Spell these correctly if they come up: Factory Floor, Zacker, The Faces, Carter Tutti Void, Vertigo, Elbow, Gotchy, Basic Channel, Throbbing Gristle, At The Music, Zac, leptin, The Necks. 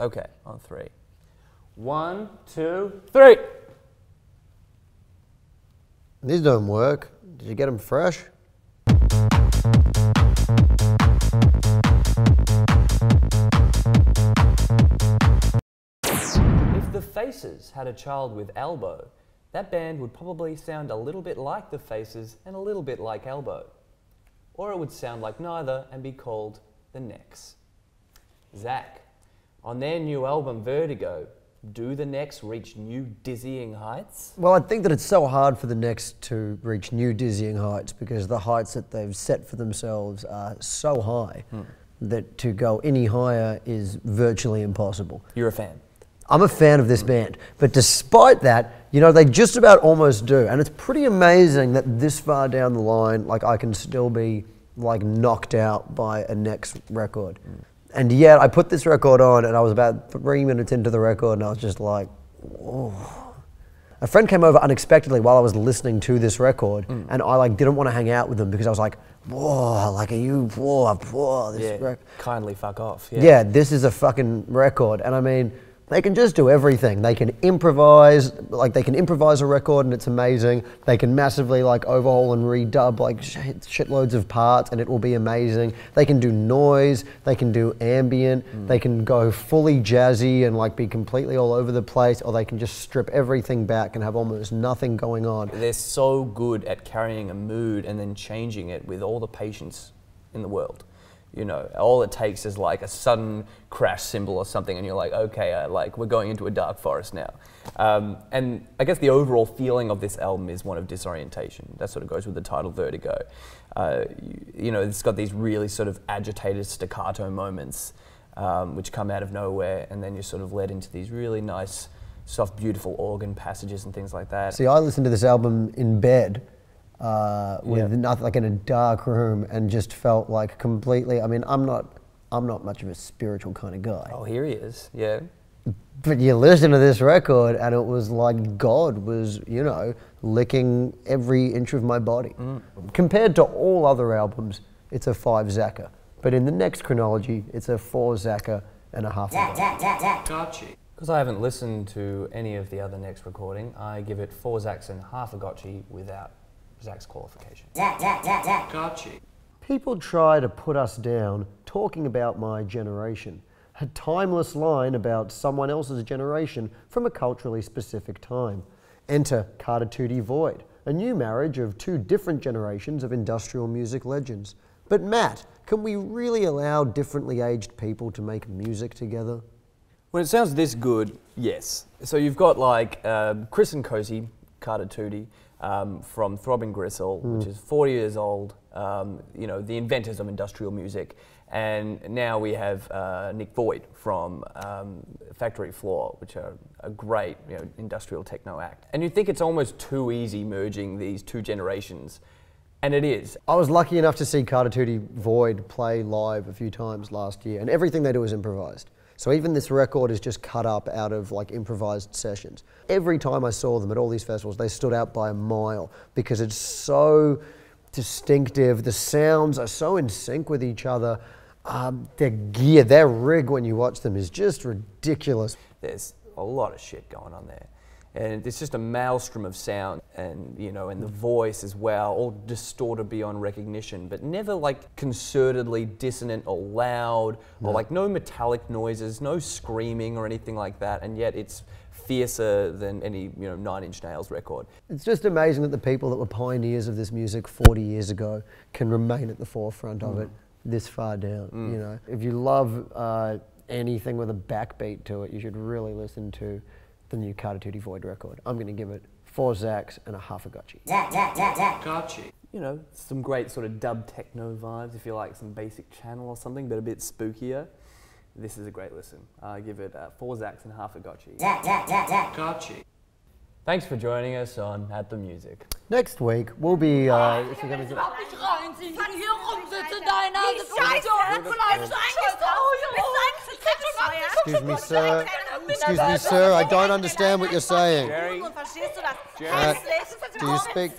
Okay, on three. 1, 2, 3. These don't work. Did you get them fresh? If The Faces had a child with Elbow, that band would probably sound a little bit like The Faces and a little bit like Elbow. Or it would sound like neither and be called The Necks. Zac, on their new album Vertigo, do The Necks reach new dizzying heights? Well, I think that it's so hard for The Necks to reach new dizzying heights because the heights that they've set for themselves are so high that to go any higher is virtually impossible. You're a fan. I'm a fan of this band, but despite that, you know, they just about almost do, and it's pretty amazing that this far down the line, like, I can still be, like, knocked out by a Necks record. And yet, I put this record on, and I was about 3 minutes into the record, and I was just like, oh. A friend came over unexpectedly while I was listening to this record, and I like didn't want to hang out with them because I was like, whoa, like, are you, whoa, this record. Kindly fuck off. Yeah. Yeah, this is a fucking record, and I mean, they can just do everything. They can improvise, like, they can improvise a record and it's amazing. They can massively, like, overhaul and redub, like, shitloads of parts and it will be amazing. They can do noise, they can do ambient, they can go fully jazzy and, like, be completely all over the place, or they can just strip everything back and have almost nothing going on. They're so good at carrying a mood and then changing it with all the patience in the world. You know, all it takes is like a sudden crash cymbal or something and you're like, okay, like, we're going into a dark forest now. And I guess the overall feeling of this album is one of disorientation. That sort of goes with the title Vertigo. You know, it's got these really sort of agitated staccato moments which come out of nowhere, and then you're sort of led into these really nice, soft, beautiful organ passages and things like that. See, I listened to this album in bed. With nothing, like, in a dark room, and just felt like completely. I mean, I'm not much of a spiritual kind of guy. Oh, here he is, yeah. But you listen to this record, and it was like God was, you know, licking every inch of my body. Compared to all other albums, it's a 5 Zacker. But in the next chronology, it's a 4 Zacker and a half. Gotchy. Because I haven't listened to any of the other next recording, I give it 4 Zacks and half a Gotchy without Zac's qualification. Gotchy. People try to put us down talking about my generation. A timeless line about someone else's generation from a culturally specific time. Enter Carter Tutti Void, a new marriage of two different generations of industrial music legends. But Matt, can we really allow differently aged people to make music together? When it sounds this good, yes. So you've got, like, Chris and Cozy, Carter Tutti, from Throbbing Gristle, which is 40 years old, you know, the inventors of industrial music. And now we have Nick Void from Factory Floor, which are a great, you know, industrial techno act. And you think it's almost too easy merging these two generations, and it is. I was lucky enough to see Carter Tutti Void play live a few times last year, and everything they do is improvised. So even this record is just cut up out of, like, improvised sessions. Every time I saw them at all these festivals, they stood out by a mile because it's so distinctive. The sounds are so in sync with each other. Their gear, their rig when you watch them is just ridiculous. There's a lot of shit going on there. And it's just a maelstrom of sound, and, you know, and the voice as well, all distorted beyond recognition, but never, like, concertedly dissonant or loud, or, like, no metallic noises, no screaming or anything like that, and yet it's fiercer than any, you know, 9 Inch Nails record. It's just amazing that the people that were pioneers of this music 40 years ago can remain at the forefront of it this far down, you know. If you love anything with a backbeat to it, you should really listen to the new Carter Tutti Void record. I'm going to give it 4 Zacks and a half a Gotchy. Gotchy. You know, some great sort of dub techno vibes, if you like, some Basic Channel or something, but a bit spookier. This is a great listen. I give it 4 Zacks and half a Gotchy. Gotchy. Thanks for joining us on At The Music. Next week, we'll be... if you're going to... Excuse me, sir. Excuse me, sir, I don't understand what you're saying. Do you speak...